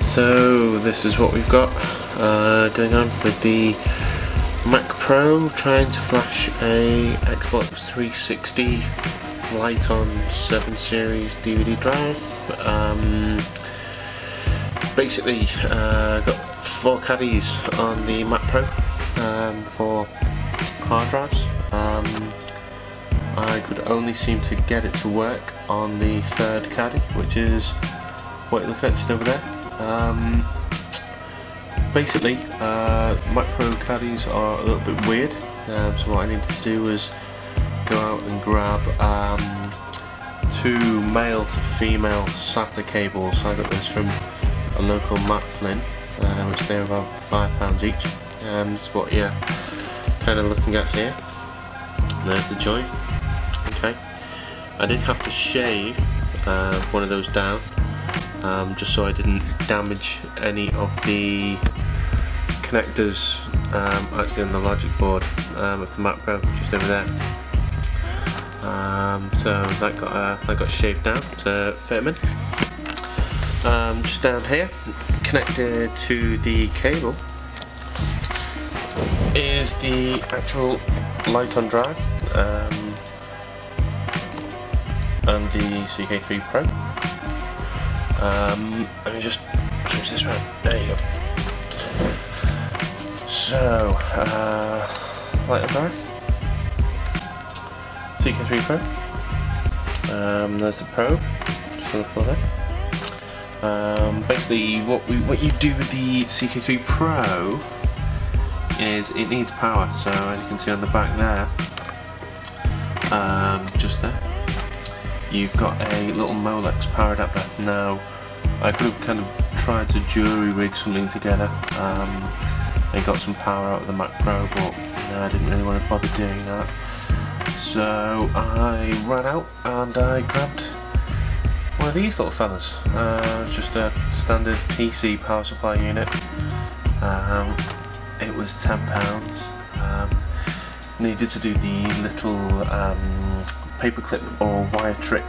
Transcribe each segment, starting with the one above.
So this is what we've got going on with the Mac Pro, trying to flash a Xbox 360 Liteon 7 series DVD drive. Basically got four caddies on the Mac Pro for hard drives. I could only seem to get it to work on the third caddy, which is what you're looking at just over there. Basically, Mac Pro caddies are a little bit weird, so what I needed to do was go out and grab two male to female SATA cables. I got those from a local Maplin, which they're about £5 each. That's what you're kind of looking at here. There's the joint. Okay, I did have to shave one of those down, just so I didn't damage any of the connectors actually on the logic board of the Mac Pro, just over there. So that got shaved down to fit them in. Just down here, connected to the cable, is the actual Liteon drive and the CK3 Pro. Let me just switch this around. There you go. So, Liteon drive, CK3 Pro. There's the probe, just on the floor there. Basically, what you do with the CK3 Pro is it needs power. So as you can see on the back there, just there, you've got a little Molex power adapter. Now, I could have kind of tried to jury rig something together and got some power out of the Mac Pro, but I didn't really want to bother doing that. So I ran out and I grabbed one of these little fellas. It's just a standard PC power supply unit. It was £10. Needed to do the little paperclip or wire trick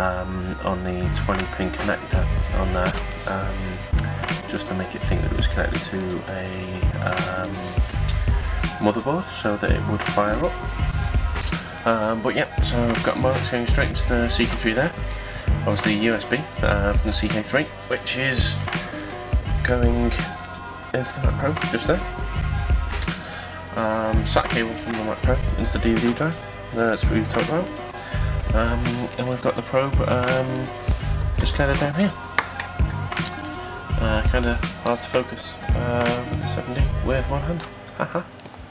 on the 20-pin connector on there, just to make it think that it was connected to a motherboard, so that it would fire up. But yeah, so I've got Molex going straight into the CK3 there. Obviously USB from the CK3, which is going into the Mac Pro just there. SATA cable from the Mac Pro into the DVD drive. That's what we've talked about. And we've got the probe just kind of down here. Kind of hard to focus with the 7D with one hand. Haha.